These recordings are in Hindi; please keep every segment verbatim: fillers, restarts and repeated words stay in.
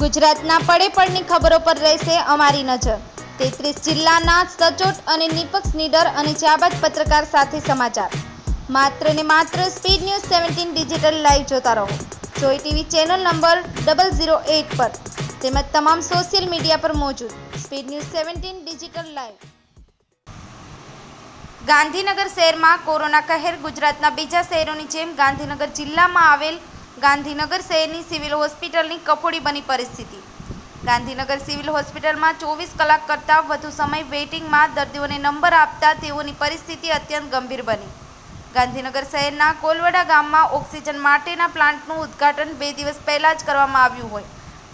ગુજરાતના પડે પડની ખબરો પર રહેશે અમારી નજર। તેત્રીસ જિલ્લાના સચોટ અને નિપક્ષ નીડર અને જાબાજ પત્રકાર સાથે સમાચાર માત્ર ને માત્ર સ્પીડ ન્યૂઝ સત્તર ડિજિટલ લાઈવ જોતા રહો જોઈ ટીવી ચેનલ નંબર શૂન્ય શૂન્ય આઠ પર તેમજ તમામ સોશિયલ મીડિયા પર મોજૂદ સ્પીડ ન્યૂઝ સત્તર ડિજિટલ લાઈવ। ગાંધીનગર શહેરમાં કોરોના કહેર ગુજરાતના બીજા શહેરોની જેમ ગાંધીનગર જિલ્લામાં આવેલ गांधीनगर शहरनी सिविल होस्पिटलनी कफोड़ी बनी परिस्थिति। गांधीनगर सिविल होस्पिटल में चौबीस कलाक करता वधु समय वेटिंग में दर्दीओने नंबर आपता तेओनी परिस्थिति अत्यंत गंभीर बनी। गांधीनगर शहरना कोलवडा गाम में ऑक्सिजन माटेना प्लांटनु उद्घाटन बे दिवस पहला ज करवामां आव्युं होय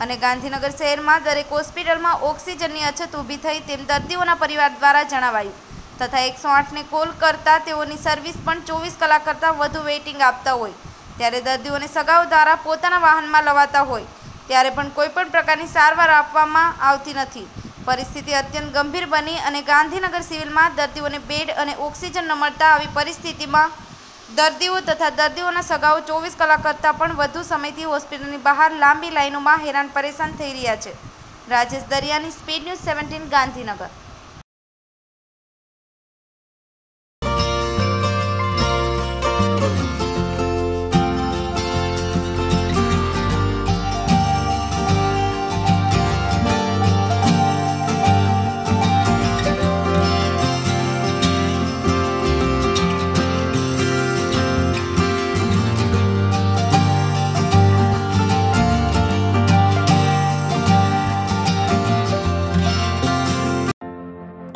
अने गांधीनगर शहर में दरेक होस्पिटल में ऑक्सिजननी अछत ऊभी थई तेम दर्दीओना परिवार द्वारा जणावायुं तथा एक सौ आठ ने कॉल करता तेओनी सर्विस पण चौबीस कलाक करता वधु वेटिंग आपता होय त्यारे दर्दीओने सगाव द्वारा पोताना वाहनमां लवाता होय त्यारे पण कोईपण प्रकारनी सारवार आपवामां आवती नथी। परिस्थिति अत्यंत गंभीर बनी अने गांधीनगर सिविलमां दर्दीओने बेड अने ऑक्सिजन न मळता आवी परिस्थितिमां दर्दीओ तथा दर्दीओना सगाव चौबीस कलाक करता पण वधु समयथी होस्पिटलनी बहार लांबी लाइनोमां हेरान परेशान थई रह्या छे। राजेश दरियानी, स्पीड न्यूज सत्रह, गांधीनगर।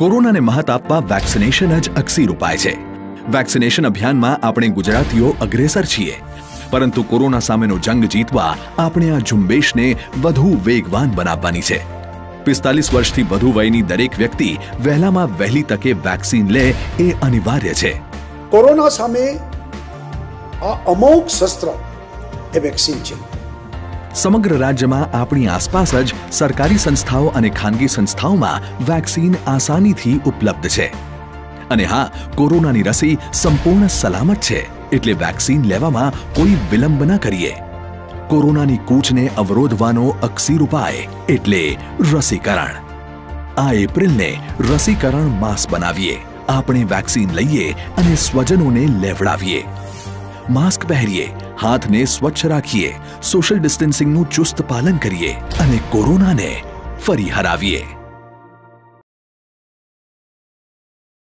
कोरोना ने महत आपवा वेक्सिनेशन ज अक्सीर उपाय छे। वेक्सिनेशन अभियान में आपणे गुजरातीओ अग्रेसर छीए परंतु कोरोना सामेनो जंग जीतवा आपणे आ झुंबेश ने वधु वेगवान बनाववानी छे। पैंतालीस वर्ष थी वधु वयनी दरेक व्यक्ति वहेला मां वहेली तके वेक्सीन ले ए अनिवार्य छे। कोरोना सामे आ अमोघ शस्त्र ए वेक्सीन छे। समग्र राज्य में अपनी आसपास ज सरकारी संस्थाओं और खानगी संस्थाओं में वेक्सीन आसानी थी उपलब्ध है। हाँ, कोरोना की रसी संपूर्ण सलामत है एटले वेक्सीन लेवामां कोई विलंब न करिए। कोरोना की कूच ने अवरोधवानो अक्सीर उपाय एटले रसीकरण। आ एप्रिल ने रसीकरण मास बनावीए। आपणे वेक्सीन लईए अने स्वजनों ने लेवड़ावीए। मास्क पहरीए, हाथ ने स्वच्छ राखीए, सोशल डिस्टन्सिंग नु चुस्त पालन करिए अने कोरोना ने फरी हरावीए।